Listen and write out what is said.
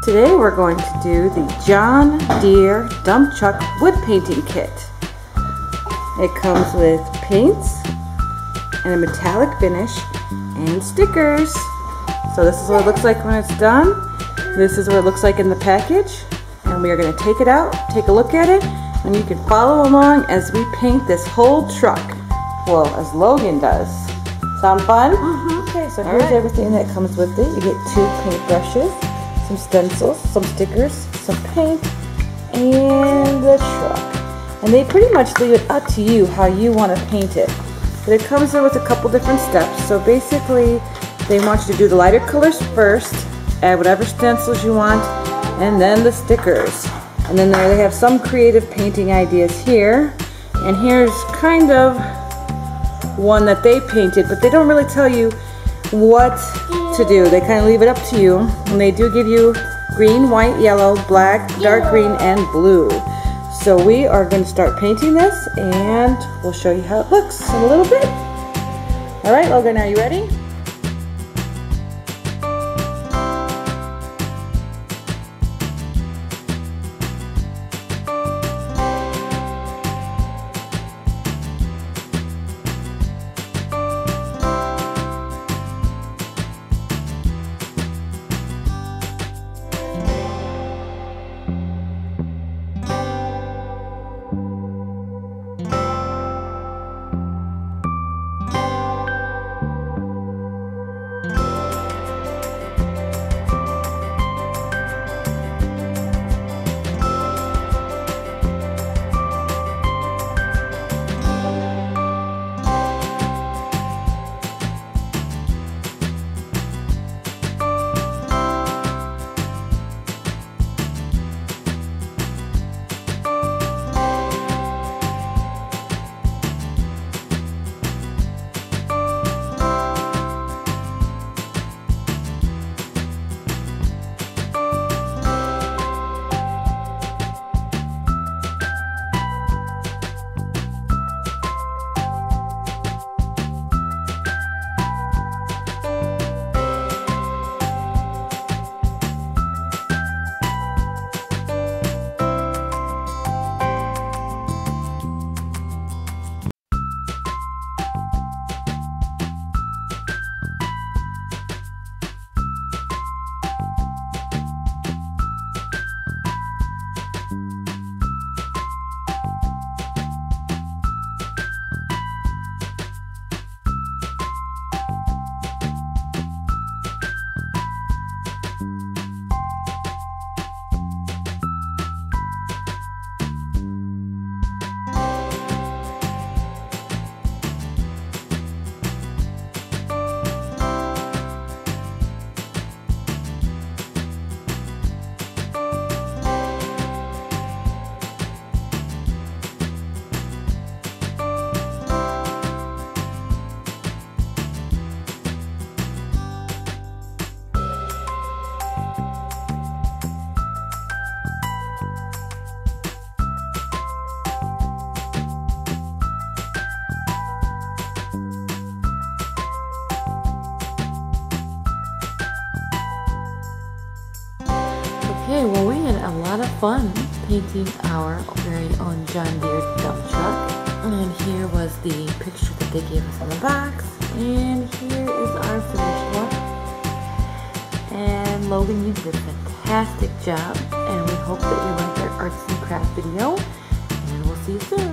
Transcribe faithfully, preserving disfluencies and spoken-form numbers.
Today we're going to do the John Deere Dump Truck Wood Painting Kit. It comes with paints and a metallic finish and stickers. So this is what it looks like when it's done. This is what it looks like in the package. And we are going to take it out, take a look at it, and you can follow along as we paint this whole truck. Well, as Logan does. Sound fun? Mm-hmm. Okay, so here's everything that comes with it. You get two paint brushes, some stencils, some stickers, some paint, and the truck. And they pretty much leave it up to you how you want to paint it. But it comes in with a couple different steps. So basically, they want you to do the lighter colors first, add whatever stencils you want, and then the stickers. And then they have some creative painting ideas here. And here's kind of one that they painted, but they don't really tell you what to do. They kind of leave it up to you, and they do give you green, white, yellow, black, dark green, and blue. So we are going to start painting this, and we'll show you how it looks in a little bit. All right, Logan, are you ready? Okay, well, we had a lot of fun painting our very own John Deere dump truck. And here was the picture that they gave us in the box. And here is our finished one. And Logan, you did a fantastic job. And we hope that you liked our arts and crafts video. And we'll see you soon.